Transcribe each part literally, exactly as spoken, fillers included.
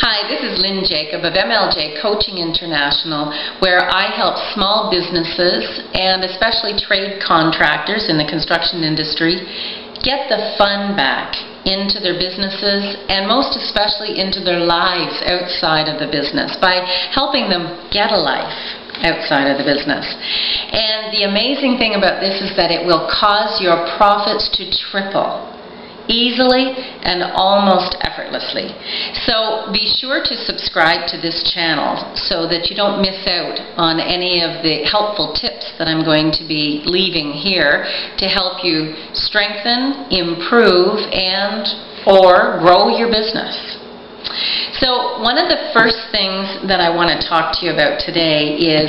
Hi, this is Lynn Jacob of M L J Coaching International, where I help small businesses and especially trade contractors in the construction industry get the fun back into their businesses and most especially into their lives outside of the business by helping them get a life outside of the business. And the amazing thing about this is that it will cause your profits to triple easily and almost effortlessly. So be sure to subscribe to this channel so that you don't miss out on any of the helpful tips that I'm going to be leaving here to help you strengthen, improve, and or grow your business. So one of the first things that I want to talk to you about today is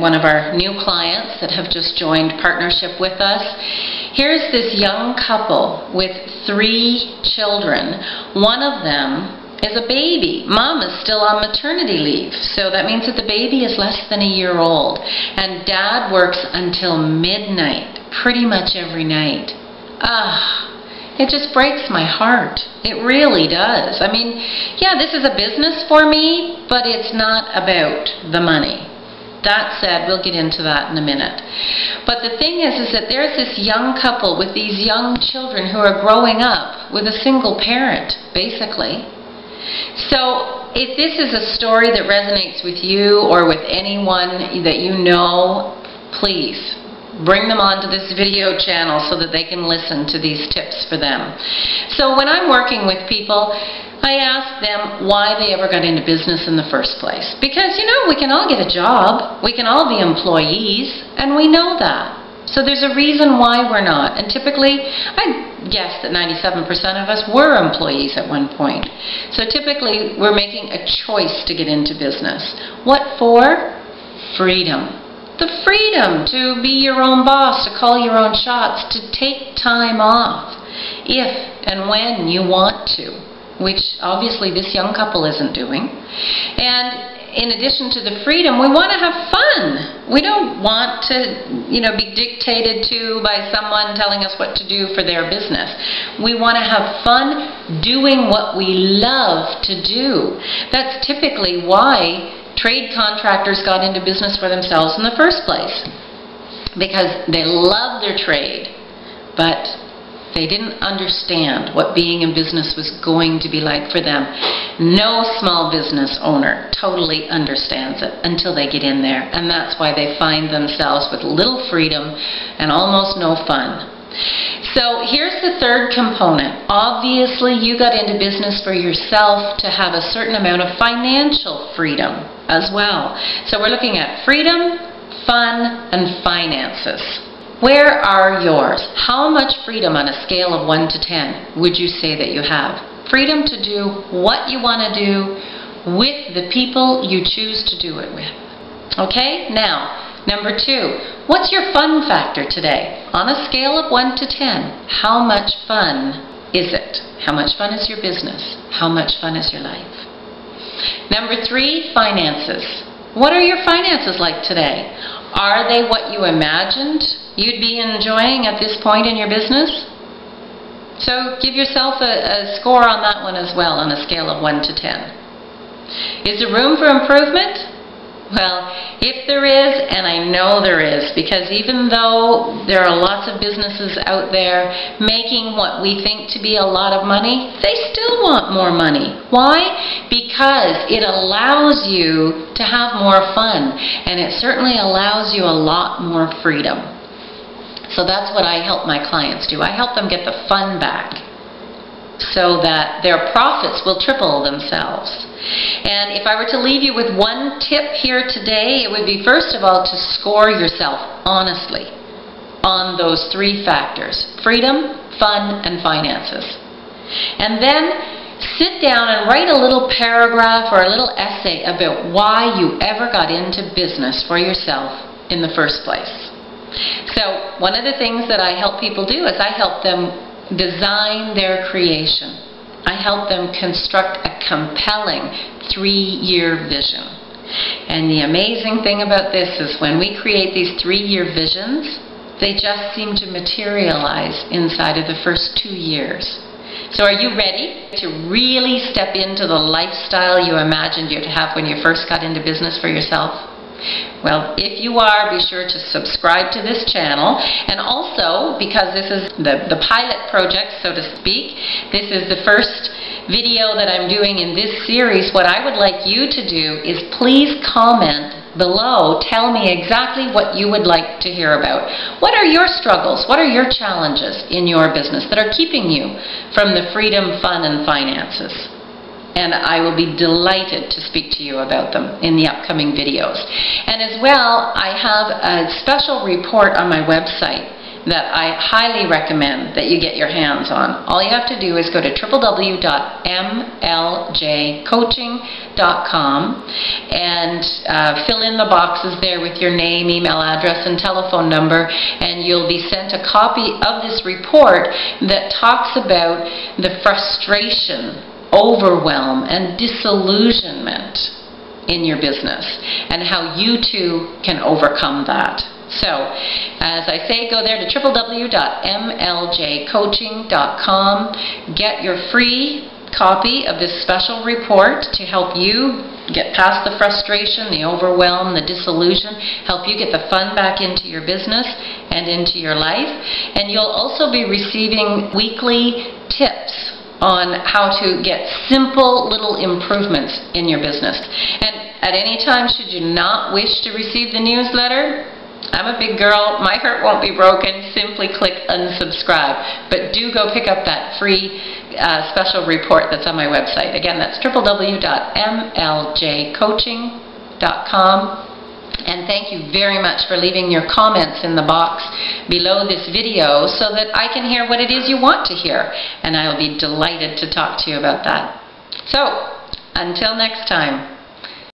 one of our new clients that have just joined partnership with us. Here's this young couple with three children. One of them is a baby. Mom is still on maternity leave, so that means that the baby is less than a year old, and dad works until midnight pretty much every night. Ah. It just breaks my heart. It really does. I mean, yeah, this is a business for me, but it's not about the money. That said, we'll get into that in a minute. But the thing is, is that there's this young couple with these young children who are growing up with a single parent, basically. So if this is a story that resonates with you or with anyone that you know, please bring them onto this video channel so that they can listen to these tips for them. So when I'm working with people, I ask them why they ever got into business in the first place. Because, you know, we can all get a job, we can all be employees, and we know that. So there's a reason why we're not. And typically, I guess that ninety-seven percent of us were employees at one point. So typically, we're making a choice to get into business. What for? Freedom. The freedom to be your own boss, to call your own shots, to take time off if and when you want to, which obviously this young couple isn't doing. And in addition to the freedom, we want to have fun. We don't want to, you know, be dictated to by someone telling us what to do for their business. We want to have fun doing what we love to do. That's typically why trade contractors got into business for themselves in the first place, because they loved their trade, but they didn't understand what being in business was going to be like for them. No small business owner totally understands it until they get in there, and that's why they find themselves with little freedom and almost no fun. So here's the third component. Obviously, you got into business for yourself to have a certain amount of financial freedom as well. So we're looking at freedom, fun, and finances. Where are yours? How much freedom on a scale of one to ten would you say that you have? Freedom to do what you want to do with the people you choose to do it with. Okay? Now, number two, what's your fun factor today? On a scale of one to ten, how much fun is it? How much fun is your business? How much fun is your life? Number three, finances. What are your finances like today? Are they what you imagined you'd be enjoying at this point in your business? So give yourself a, a score on that one as well, on a scale of one to ten. Is there room for improvement? Well, if there is, and I know there is, because even though there are lots of businesses out there making what we think to be a lot of money, they still want more money. Why? Because it allows you to have more fun, and it certainly allows you a lot more freedom. So that's what I help my clients do. I help them get the fun back, so that their profits will triple themselves. And if I were to leave you with one tip here today, it would be, first of all, to score yourself honestly on those three factors: freedom, fun, and finances. And then sit down and write a little paragraph or a little essay about why you ever got into business for yourself in the first place. So one of the things that I help people do is I help them design their creation. I help them construct a compelling three-year vision. And the amazing thing about this is when we create these three-year visions, they just seem to materialize inside of the first two years. So are you ready to really step into the lifestyle you imagined you'd have when you first got into business for yourself? Well, if you are, be sure to subscribe to this channel. And also, because this is the, the pilot project, so to speak, this is the first video that I'm doing in this series, what I would like you to do is please comment below, tell me exactly what you would like to hear about. What are your struggles? What are your challenges in your business that are keeping you from the freedom, fun, and finances? And I will be delighted to speak to you about them in the upcoming videos. And as well, I have a special report on my website that I highly recommend that you get your hands on. All you have to do is go to w w w dot m l j coaching dot com and uh, fill in the boxes there with your name, email address, and telephone number, and you'll be sent a copy of this report that talks about the frustration, overwhelm, and disillusionment in your business and how you too can overcome that. So, as I say, go there to w w w dot m l j coaching dot com, get your free copy of this special report to help you get past the frustration, the overwhelm, the disillusion, help you get the fun back into your business and into your life. And you'll also be receiving weekly tips on how to get simple little improvements in your business. And at any time, should you not wish to receive the newsletter, I'm a big girl, my heart won't be broken, simply click unsubscribe. But do go pick up that free uh, special report that's on my website. Again, that's w w w dot m l j coaching dot com. And thank you very much for leaving your comments in the box below this video so that I can hear what it is you want to hear. And I will be delighted to talk to you about that. So, until next time.